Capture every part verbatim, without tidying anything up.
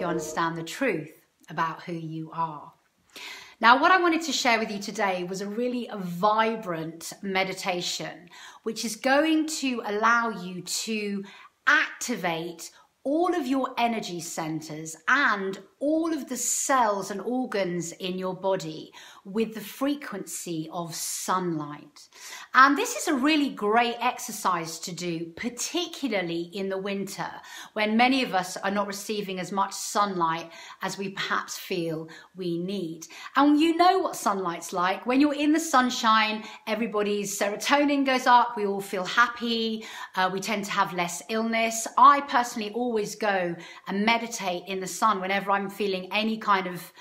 help you understand the truth about who you are. Now, what I wanted to share with you today was a really a vibrant meditation, which is going to allow you to activate all of your energy centers and all of the cells and organs in your body with the frequency of sunlight. And this is a really great exercise to do, particularly in the winter, when many of us are not receiving as much sunlight as we perhaps feel we need. And you know what sunlight's like. When you're in the sunshine, everybody's serotonin goes up, we all feel happy, uh, we tend to have less illness. I personally always go and meditate in the sun whenever I'm feeling any kind of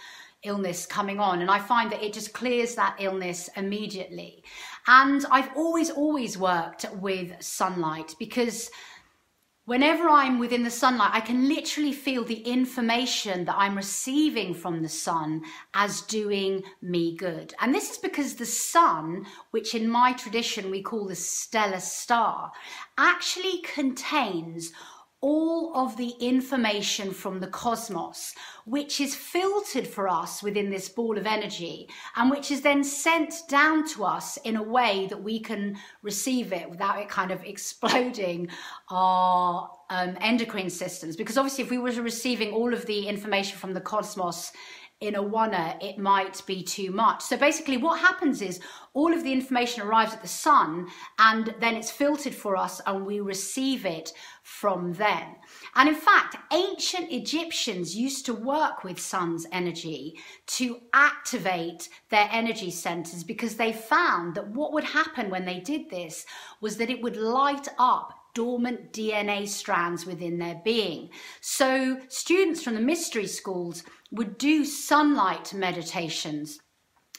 illness coming on, and I find that it just clears that illness immediately. And I've always always worked with sunlight, because whenever I'm within the sunlight, I can literally feel the information that I'm receiving from the sun as doing me good. And this is because the sun, which in my tradition we call the stellar star, actually contains all of the information from the cosmos, which is filtered for us within this ball of energy, and which is then sent down to us in a way that we can receive it without it kind of exploding our um, endocrine systems. Because obviously, if we were receiving all of the information from the cosmos in a oneer, it might be too much. So basically what happens is all of the information arrives at the sun, and then it's filtered for us and we receive it from then. And in fact, ancient Egyptians used to work with sun's energy to activate their energy centers, because they found that what would happen when they did this was that it would light up dormant D N A strands within their being. So students from the mystery schools would do sunlight meditations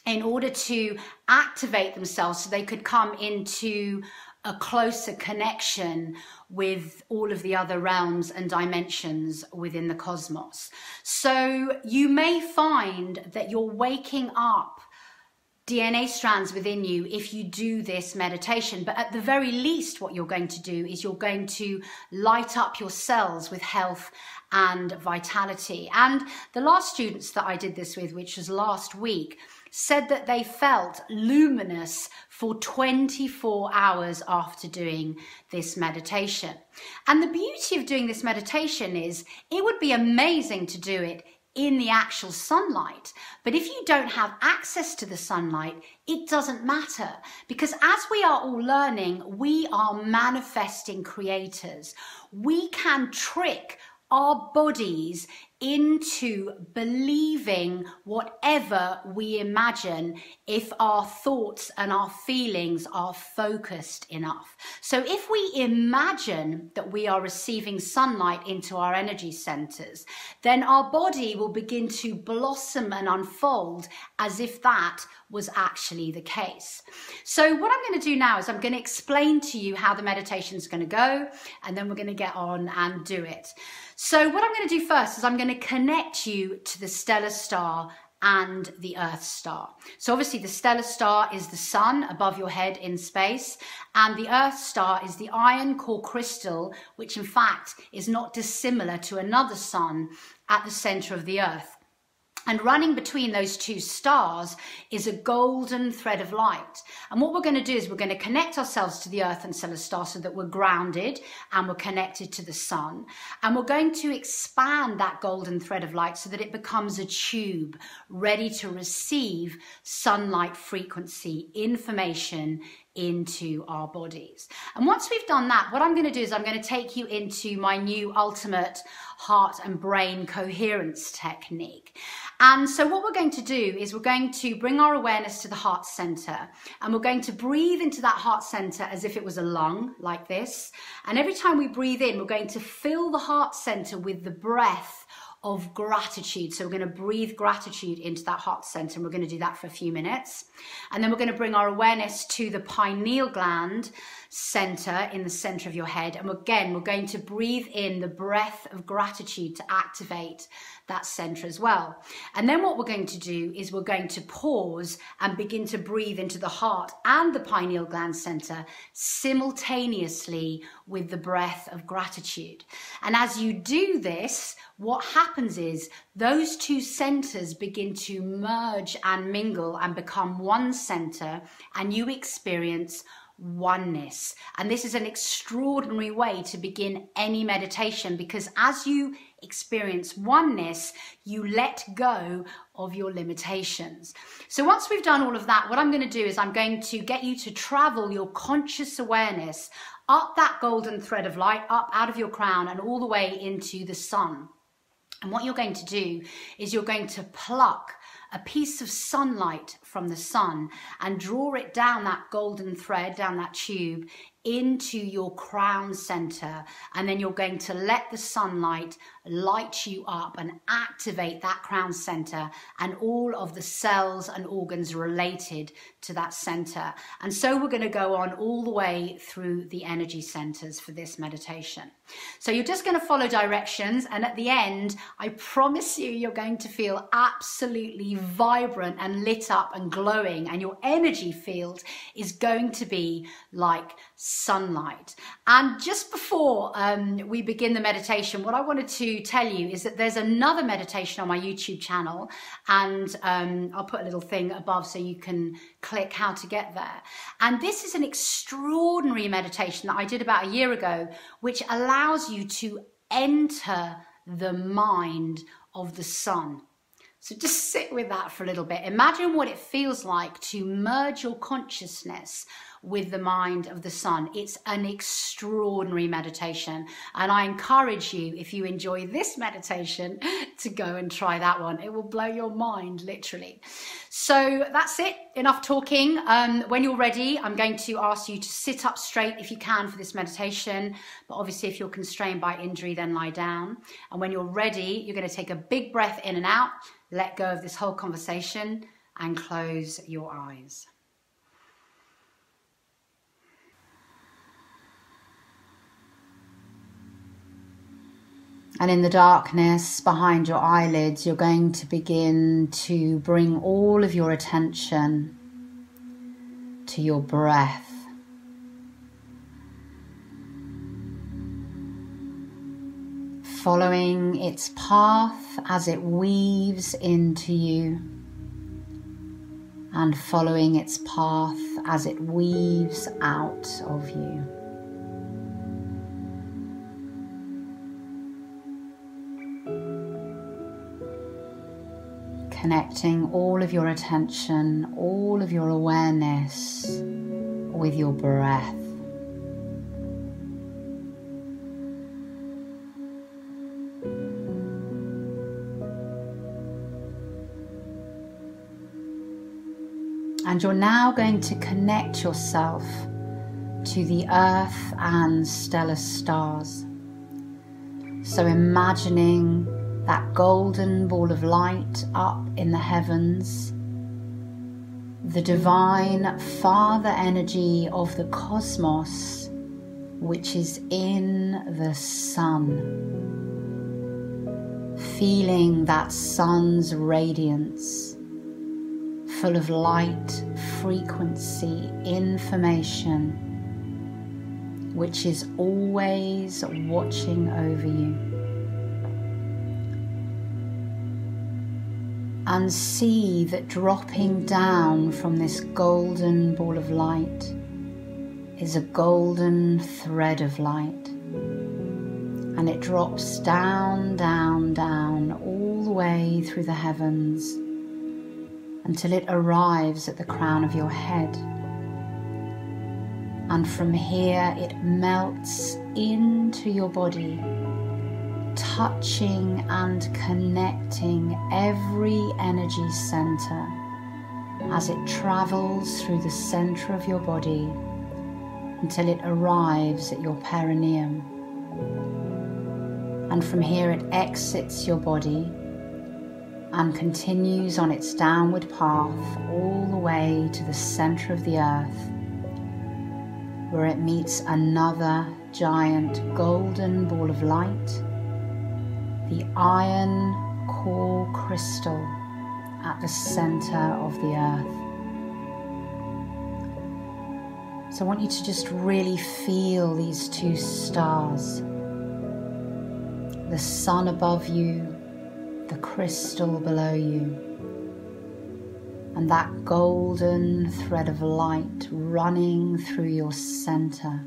in order to activate themselves so they could come into a closer connection with all of the other realms and dimensions within the cosmos. So you may find that you're waking up D N A strands within you if you do this meditation, but at the very least what you're going to do is you're going to light up your cells with health and vitality. And the last students that I did this with, which was last week, said that they felt luminous for twenty-four hours after doing this meditation. And the beauty of doing this meditation is it would be amazing to do it in the actual sunlight, but if you don't have access to the sunlight, it doesn't matter, because as we are all learning, we are manifesting creators. We can trick our bodies into believing whatever we imagine if our thoughts and our feelings are focused enough. So if we imagine that we are receiving sunlight into our energy centers, then our body will begin to blossom and unfold as if that was actually the case. So what I'm going to do now is I'm going to explain to you how the meditation is going to go, and then we're going to get on and do it. So what I'm going to do first is I'm going to connect you to the stellar star and the Earth star. So obviously the stellar star is the sun above your head in space, and the Earth star is the iron core crystal, which in fact is not dissimilar to another sun at the center of the Earth. And running between those two stars is a golden thread of light. And what we're going to do is we're going to connect ourselves to the Earth and stellar star so that we're grounded and we're connected to the sun. And we're going to expand that golden thread of light so that it becomes a tube ready to receive sunlight frequency information into our bodies. And once we've done that, what I'm going to do is I'm going to take you into my new ultimate heart and brain coherence technique. And so what we're going to do is we're going to bring our awareness to the heart center, and we're going to breathe into that heart center as if it was a lung, like this. And every time we breathe in, we're going to fill the heart center with the breath of gratitude. So we're going to breathe gratitude into that heart center, and we're going to do that for a few minutes. And then we're going to bring our awareness to the pineal gland center in the center of your head, and again we're going to breathe in the breath of gratitude to activate that center as well. And then what we're going to do is we're going to pause and begin to breathe into the heart and the pineal gland center simultaneously with the breath of gratitude. And as you do this, what happens is those two centers begin to merge and mingle and become one center, and you experience oneness. And this is an extraordinary way to begin any meditation, because as you experience oneness, you let go of your limitations. So once we've done all of that, what I'm going to do is I'm going to get you to travel your conscious awareness up that golden thread of light, up out of your crown and all the way into the sun. And what you're going to do is you're going to pluck a piece of sunlight from the sun and draw it down that golden thread, down that tube, into your crown center. And then you're going to let the sunlight light you up and activate that crown center and all of the cells and organs related to that center. And so we're going to go on all the way through the energy centers for this meditation. So you're just going to follow directions, and at the end, I promise you, you're going to feel absolutely vibrant and lit up and glowing, and your energy field is going to be like sunlight. And just before um, we begin the meditation, what I wanted to tell you is that there's another meditation on my YouTube channel, and um, I'll put a little thing above so you can click how to get there. And this is an extraordinary meditation that I did about a year ago, which allows you to enter the mind of the sun. So just sit with that for a little bit. Imagine what it feels like to merge your consciousness with the mind of the sun. It's an extraordinary meditation. And I encourage you, if you enjoy this meditation, to go and try that one. It will blow your mind, literally. So that's it. Enough talking. Um, when you're ready, I'm going to ask you to sit up straight if you can for this meditation. But obviously, if you're constrained by injury, then lie down. And when you're ready, you're going to take a big breath in and out. Let go of this whole conversation and close your eyes. And in the darkness behind your eyelids, you're going to begin to bring all of your attention to your breath. Following its path as it weaves into you, and following its path as it weaves out of you. Connecting all of your attention, all of your awareness with your breath. And you're now going to connect yourself to the earth and stellar stars. So imagining that golden ball of light up in the heavens, the divine father energy of the cosmos, which is in the sun. Feeling that sun's radiance, full of light, frequency, information, which is always watching over you. And see that dropping down from this golden ball of light is a golden thread of light. And it drops down, down, down, all the way through the heavens, until it arrives at the crown of your head. And from here it melts into your body, touching and connecting every energy center as it travels through the center of your body until it arrives at your perineum. And from here it exits your body and continues on its downward path all the way to the center of the earth, where it meets another giant golden ball of light, the iron core crystal at the center of the earth. So I want you to just really feel these two stars, the sun above you, the crystal below you, and that golden thread of light running through your center,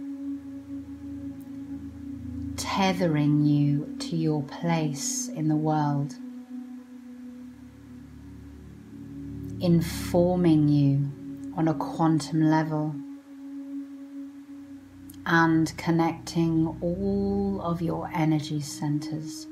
tethering you to your place in the world, informing you on a quantum level, and connecting all of your energy centers.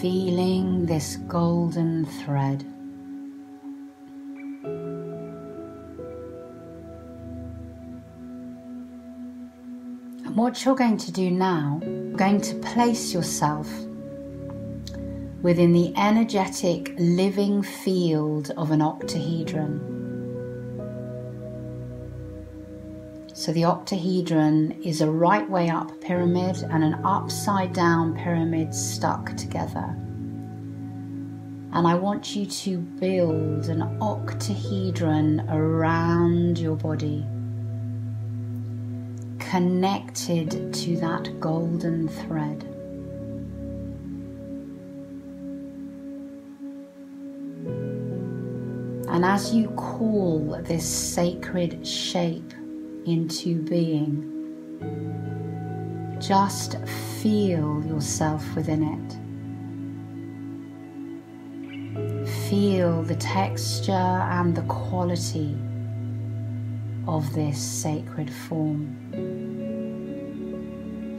Feeling this golden thread. And what you're going to do now, you're going to place yourself within the energetic living field of an octahedron. So the octahedron is a right way up pyramid and an upside down pyramid stuck together. And I want you to build an octahedron around your body, connected to that golden thread. And as you call this sacred shape into being, just feel yourself within it. Feel the texture and the quality of this sacred form.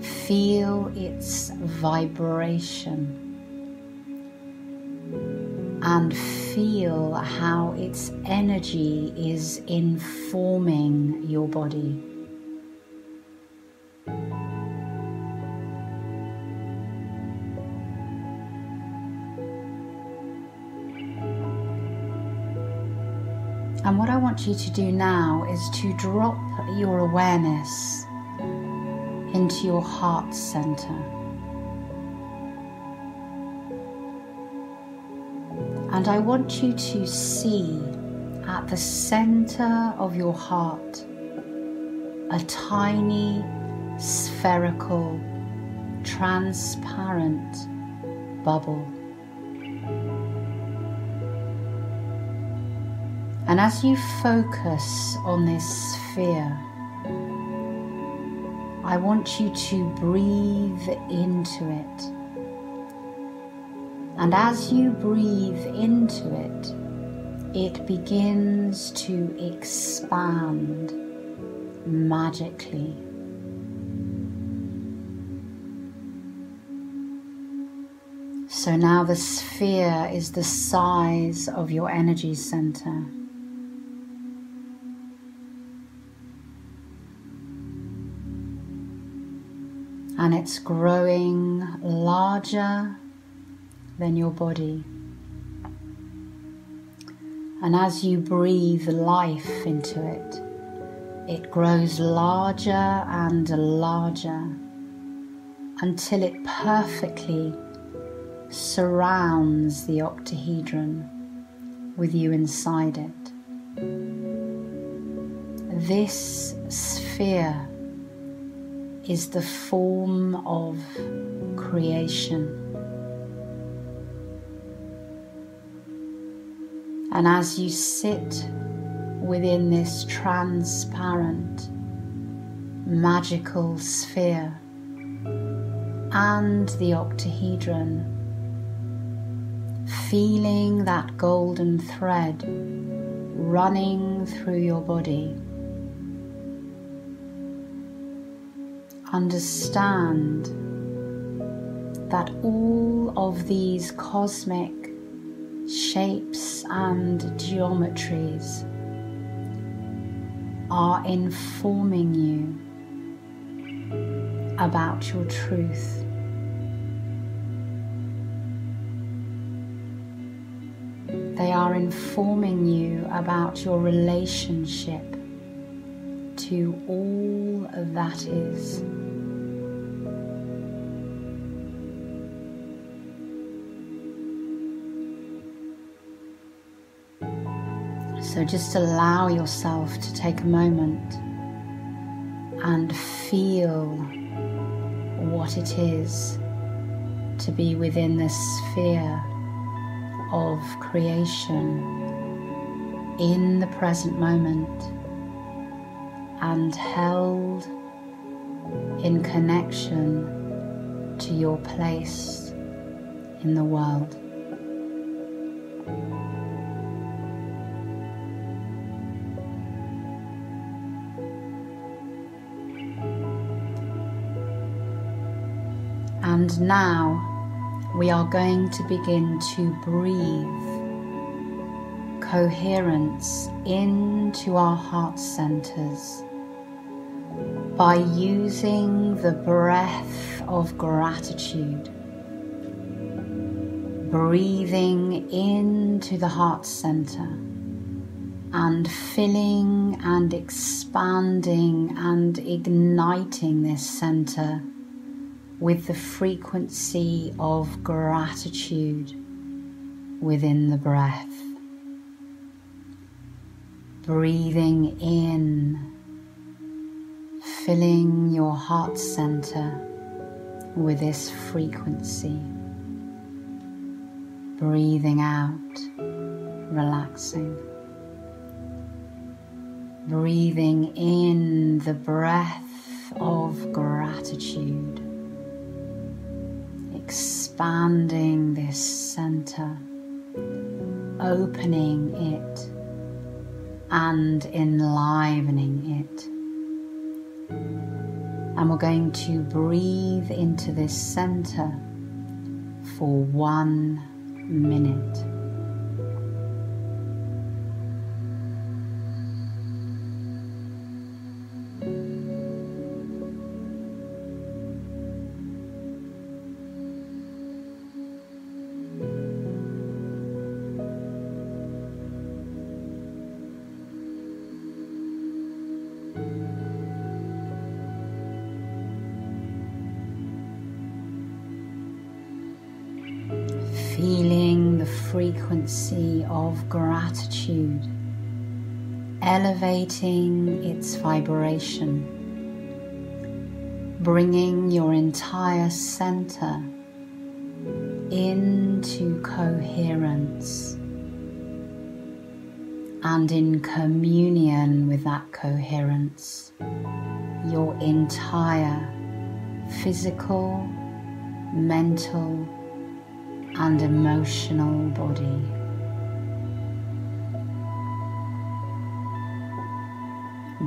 Feel its vibration. And feel how its energy is informing your body. And what I want you to do now is to drop your awareness into your heart center. And I want you to see at the center of your heart a tiny, spherical, transparent bubble. And as you focus on this sphere, I want you to breathe into it. And as you breathe into it, it begins to expand magically. So now the sphere is the size of your energy center. And it's growing larger than your body. And as you breathe life into it, it grows larger and larger until it perfectly surrounds the octahedron with you inside it. This sphere is the form of creation. And as you sit within this transparent, magical sphere and the octahedron, feeling that golden thread running through your body, understand that all of these cosmic shapes and geometries are informing you about your truth. They are informing you about your relationship to all that is. So just allow yourself to take a moment and feel what it is to be within this sphere of creation in the present moment and held in connection to your place in the world. And now we are going to begin to breathe coherence into our heart centers by using the breath of gratitude, breathing into the heart center and filling and expanding and igniting this center with the frequency of gratitude within the breath. Breathing in, filling your heart center with this frequency. Breathing out, relaxing. Breathing in the breath of gratitude. Expanding this center, opening it and enlivening it. And we're going to breathe into this center for one minute. Feeling the frequency of gratitude, elevating its vibration, bringing your entire center into coherence and in communion with that coherence, your entire physical, mental, and emotional body.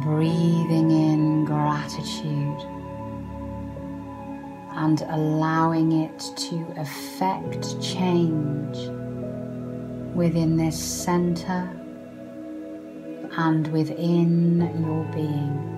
Breathing in gratitude and allowing it to affect change within this center and within your being.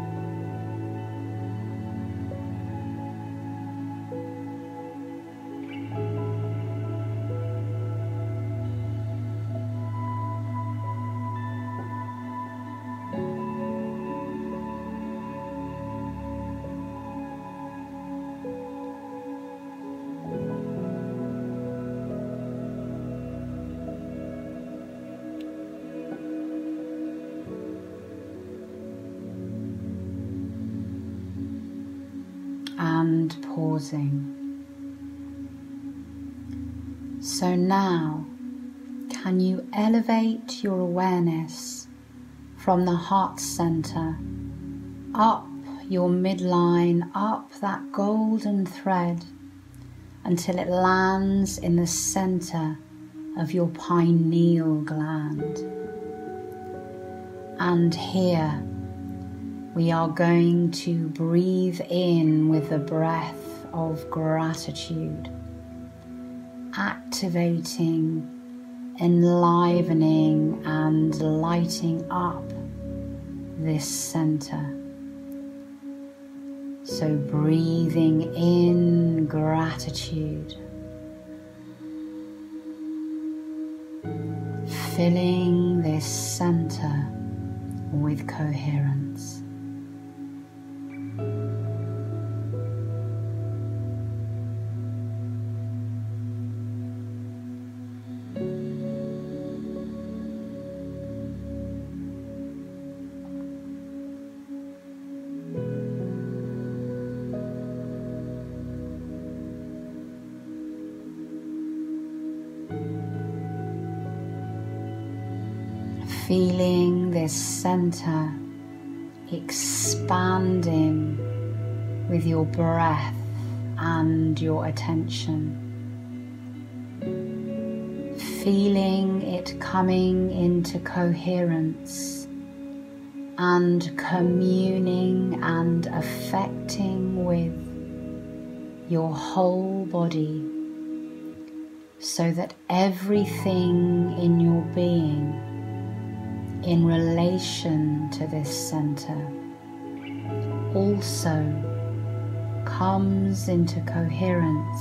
And pausing. So now, can you elevate your awareness from the heart center, up your midline, up that golden thread, until it lands in the center of your pineal gland? And here, we are going to breathe in with the breath of gratitude, activating, enlivening and lighting up this center. So breathing in gratitude, filling this center with coherence. feeling this center expanding with your breath and your attention. Feeling it coming into coherence and communing and affecting with your whole body, so that everything in your being in relation to this center also comes into coherence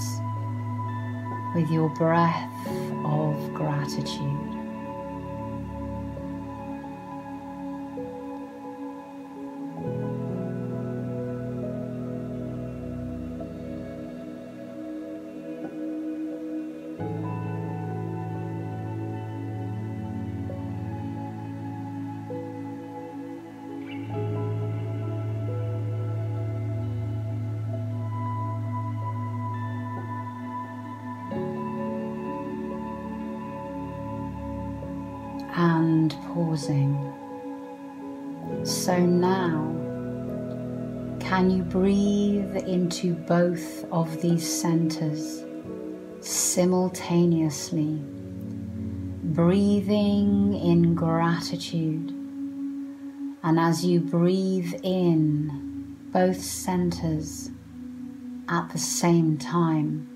with your breath of gratitude. And pausing. So now, can you breathe into both of these centers simultaneously? Breathing in gratitude, and as you breathe in both centers at the same time,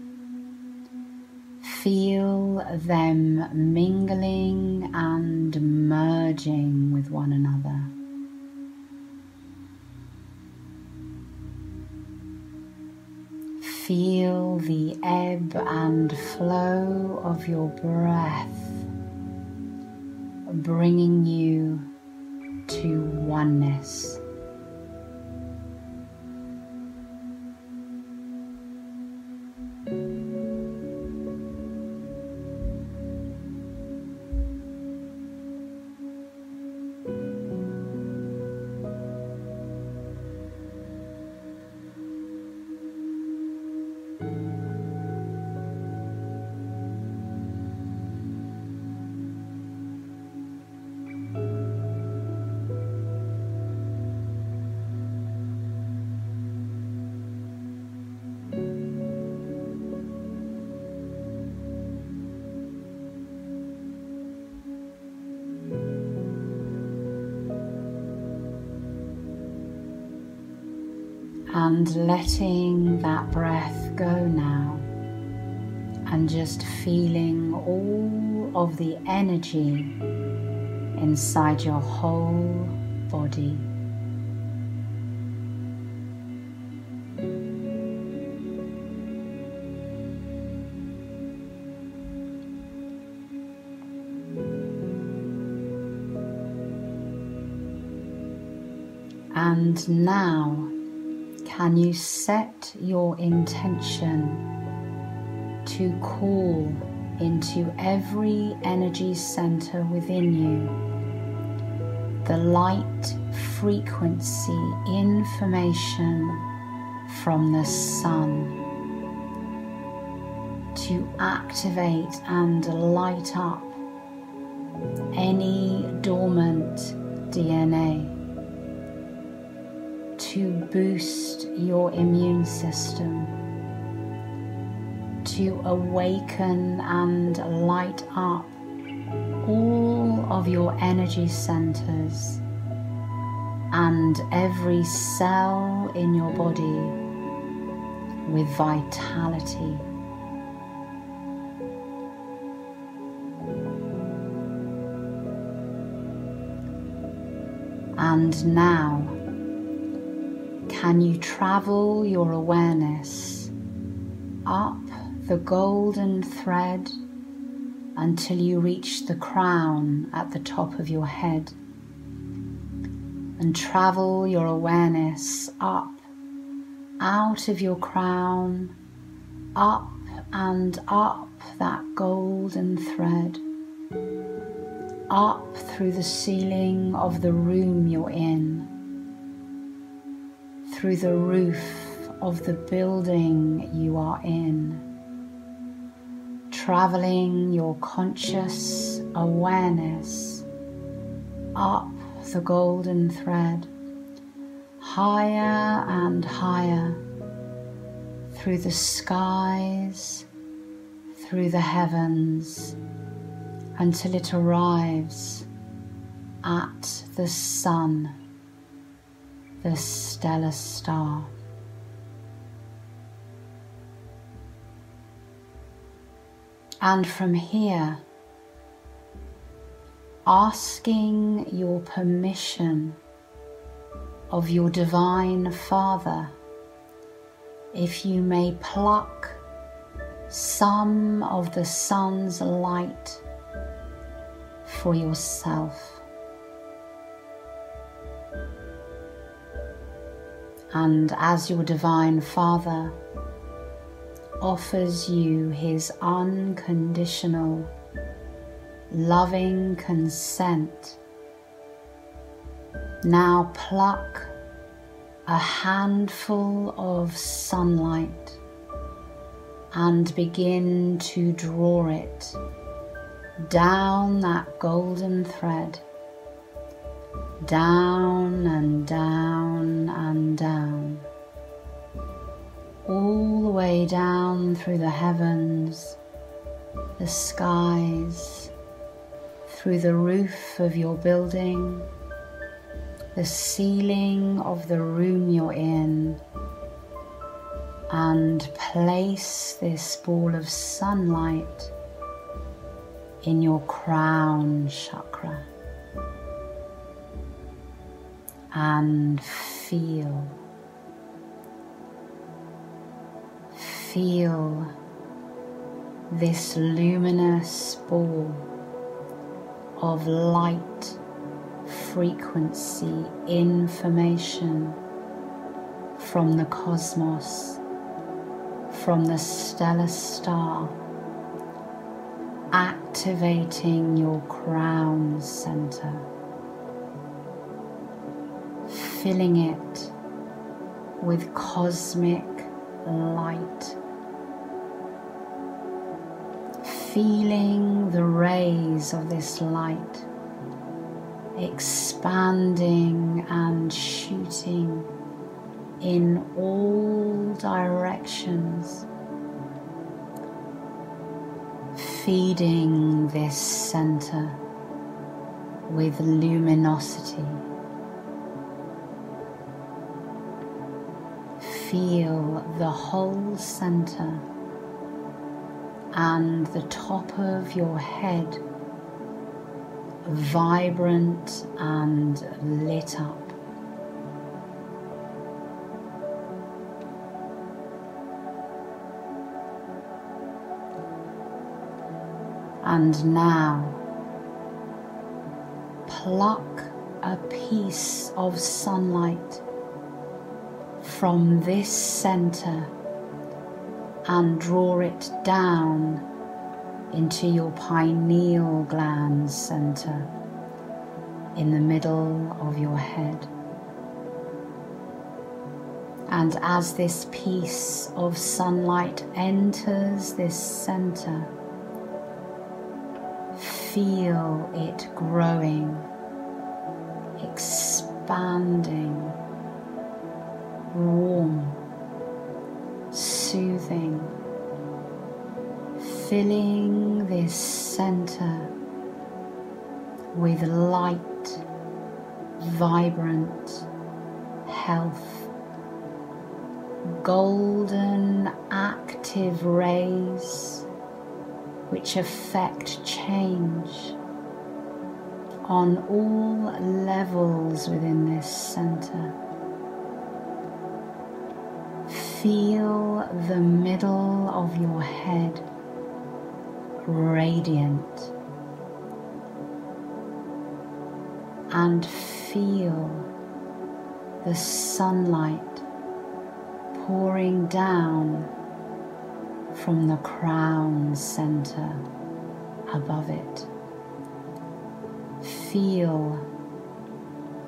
feel them mingling and merging with one another. Feel the ebb and flow of your breath, bringing you to oneness. And letting that breath go now, and just feeling all of the energy inside your whole body. And now, can you set your intention to call into every energy center within you the light, frequency, information from the sun to activate and light up any dormant D N A? To boost your immune system, to awaken and light up all of your energy centers and every cell in your body with vitality. And now, can you travel your awareness up the golden thread until you reach the crown at the top of your head? And travel your awareness up, out of your crown, up and up that golden thread, up through the ceiling of the room you're in, through the roof of the building you are in, traveling your conscious awareness up the golden thread, higher and higher, through the skies, through the heavens, until it arrives at the sun, the stellar star. And from here, asking your permission of your Divine Father if you may pluck some of the sun's light for yourself. And as your Divine Father offers you his unconditional, loving consent, now pluck a handful of sunlight and begin to draw it down that golden thread, down and down and down, all the way down through the heavens, the skies, through the roof of your building, the ceiling of the room you're in, and place this ball of sunlight in your crown chakra and feel, feel this luminous ball of light, frequency, information from the cosmos, from the stellar star, activating your crown center, filling it with cosmic light, feeling the rays of this light expanding and shooting in all directions, feeding this center with luminosity. Feel the whole center and the top of your head vibrant and lit up. And now, pluck a piece of sunlight from this center and draw it down into your pineal gland center in the middle of your head. And as this piece of sunlight enters this center, feel it growing, expanding, warm, soothing, filling this center with light, vibrant, health, golden active rays which affect change on all levels within this center. Feel the middle of your head radiant, and feel the sunlight pouring down from the crown center above it. Feel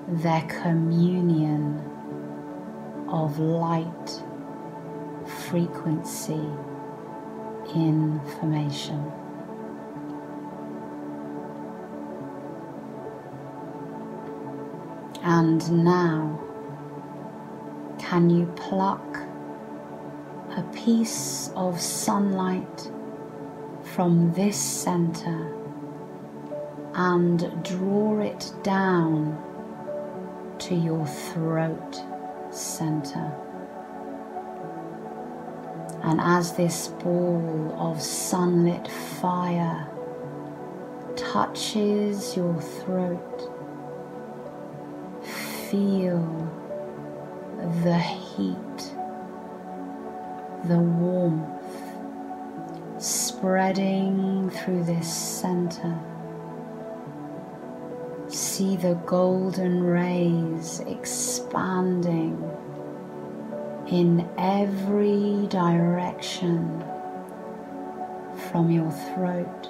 their communion of light, frequency, information. And now, can you pluck a piece of sunlight from this center and draw it down to your throat center? And as this ball of sunlit fire touches your throat, feel the heat, the warmth spreading through this center. See the golden rays expanding in every direction from your throat.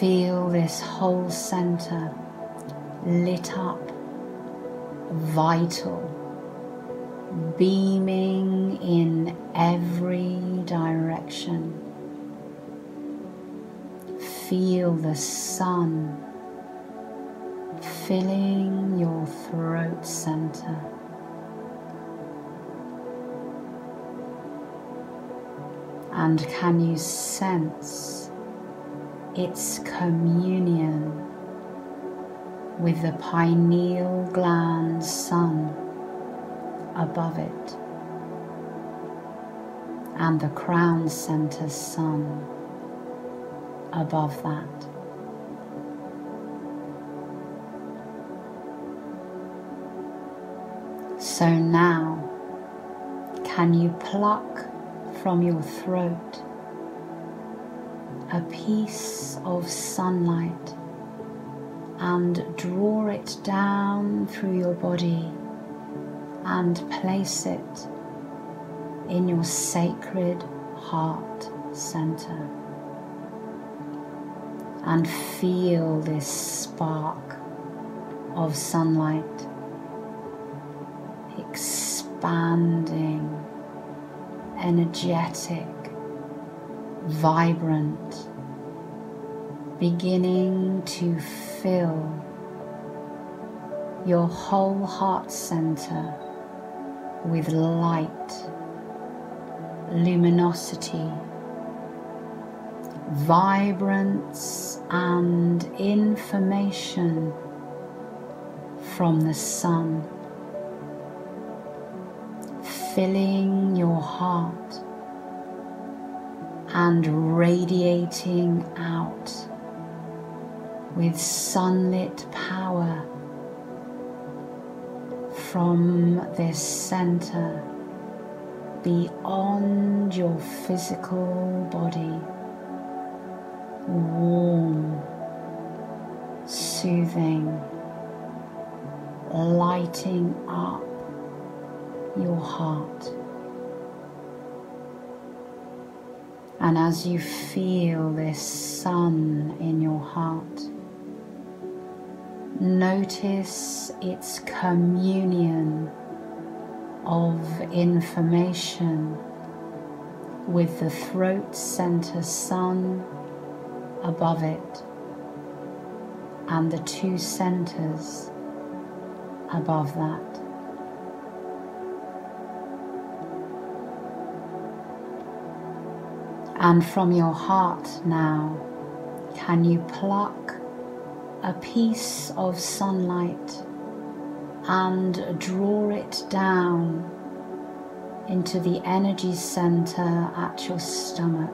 Feel this whole center lit up, vital, beaming in every direction. Feel the sun filling your throat center. And can you sense its communion with the pineal gland sun above it and the crown center sun above that? So now, can you pluck from your throat a piece of sunlight and draw it down through your body and place it in your sacred heart center? And feel this spark of sunlight expanding, energetic, vibrant, beginning to fill your whole heart center with light, luminosity, vibrance and information from the sun, filling your heart and radiating out with sunlit power from this center beyond your physical body. Warm, soothing, lighting up your heart. And as you feel this sun in your heart, notice its communion of information with the throat center sun above it and the two centers above that. And from your heart now, can you pluck a piece of sunlight and draw it down into the energy center at your stomach?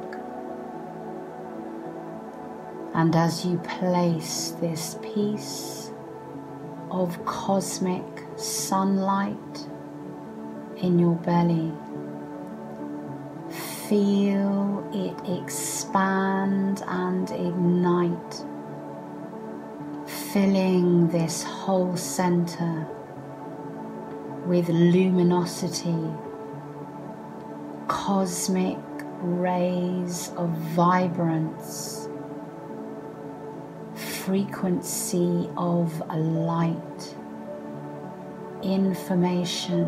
And as you place this piece of cosmic sunlight in your belly, feel it expand and ignite, filling this whole center with luminosity, cosmic rays of vibrance, frequency of light, information,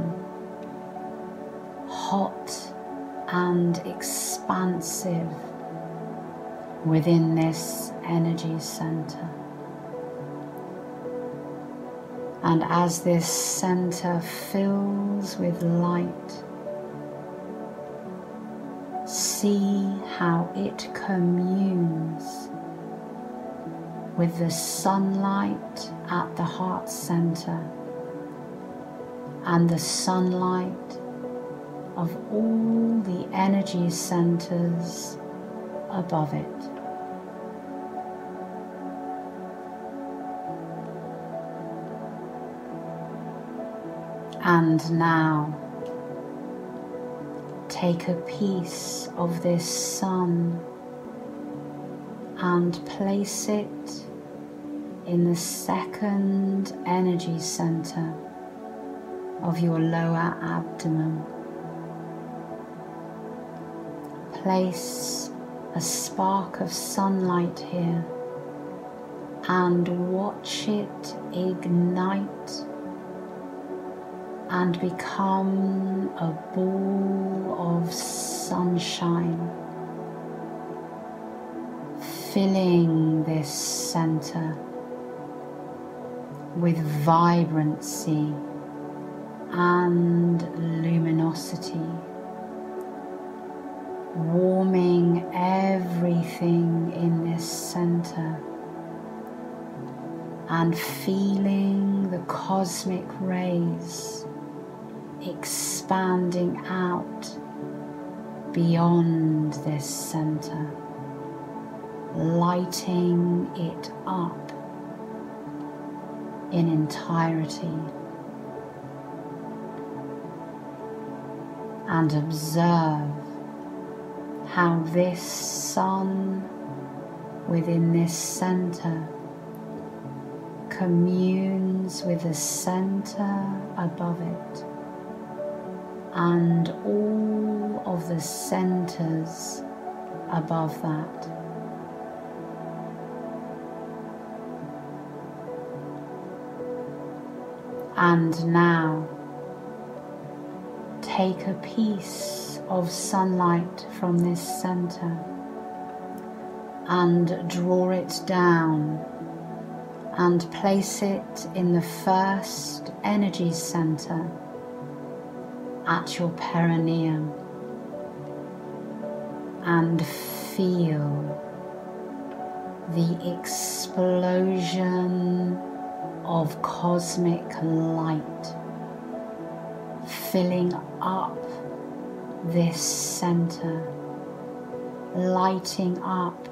hot and expansive within this energy center. And as this center fills with light, see how it communes with the sunlight at the heart center and the sunlight of all the energy centers above it. And now, take a piece of this sun and place it in the second energy center of your lower abdomen. Place a spark of sunlight here and watch it ignite and become a ball of sunshine, filling this center with vibrancy and luminosity, warming everything in this center and feeling the cosmic rays expanding out beyond this center, lighting it up in entirety, and observe how this sun within this center communes with the center above it and all of the centers above that. And now, take a piece of sunlight from this center and draw it down and place it in the first energy center at your perineum, and feel the explosion of cosmic light filling up this center, lighting up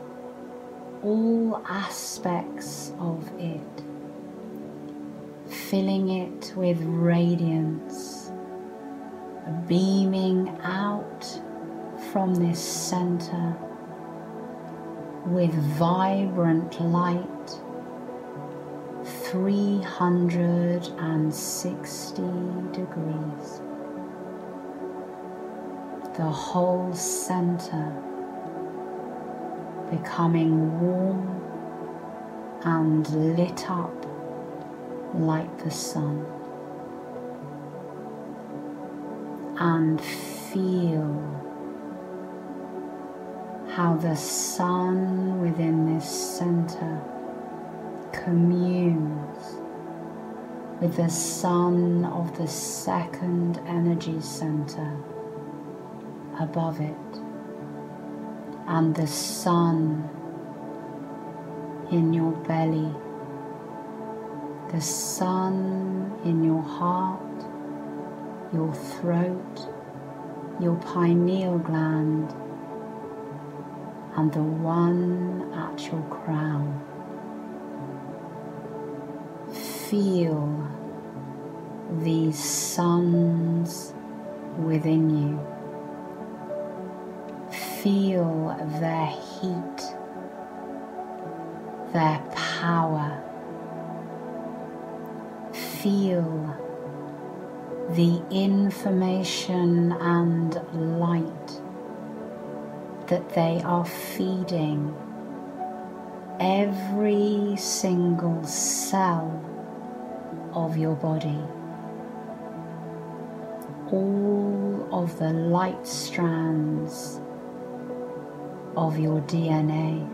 all aspects of it, filling it with radiance, beaming out from this center with vibrant light three hundred sixty degrees. The whole center becoming warm and lit up like the sun. And feel how the sun within this center communes with the sun of the second energy center above it and the sun in your belly, the sun in your heart, your throat, your pineal gland, and the one at your crown. Feel these suns within you. Feel their heat, their power. Feel the information and light that they are feeding every single cell of your body. All of the light strands of your D N A.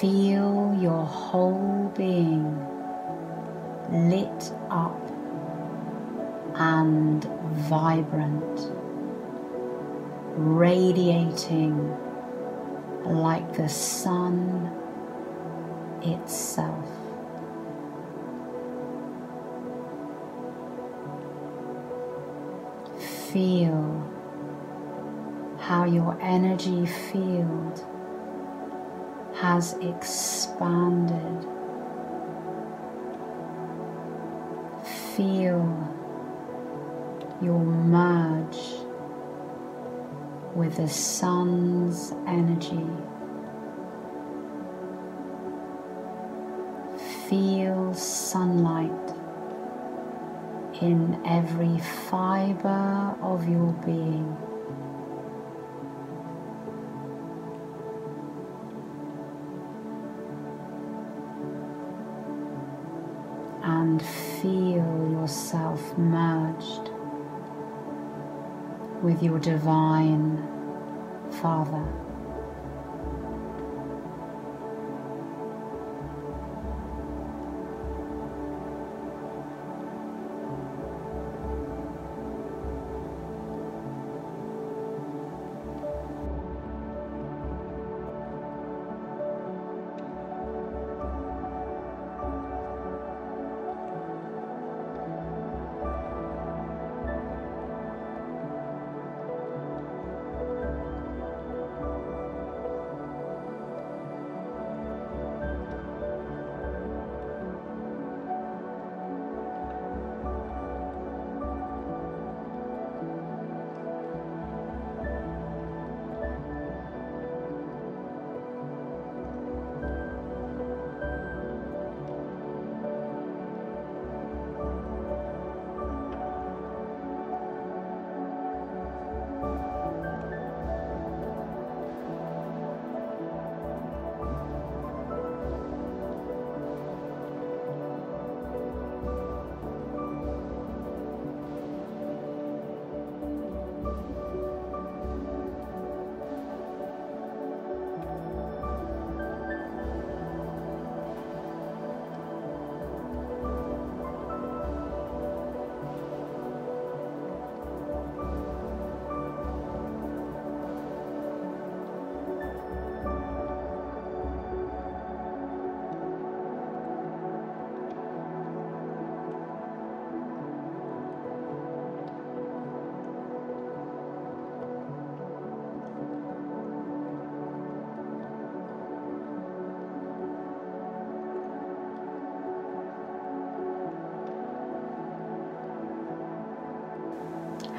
feel your whole being lit up and vibrant, radiating like the sun itself. Feel how your energy field has expanded. Feel your merge with the sun's energy. Feel sunlight in every fiber of your being. And feel yourself merged with your Divine Father.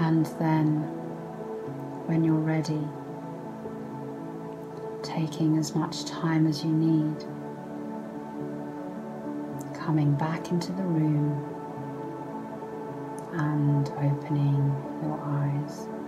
And then, when you're ready, taking as much time as you need, coming back into the room and opening your eyes.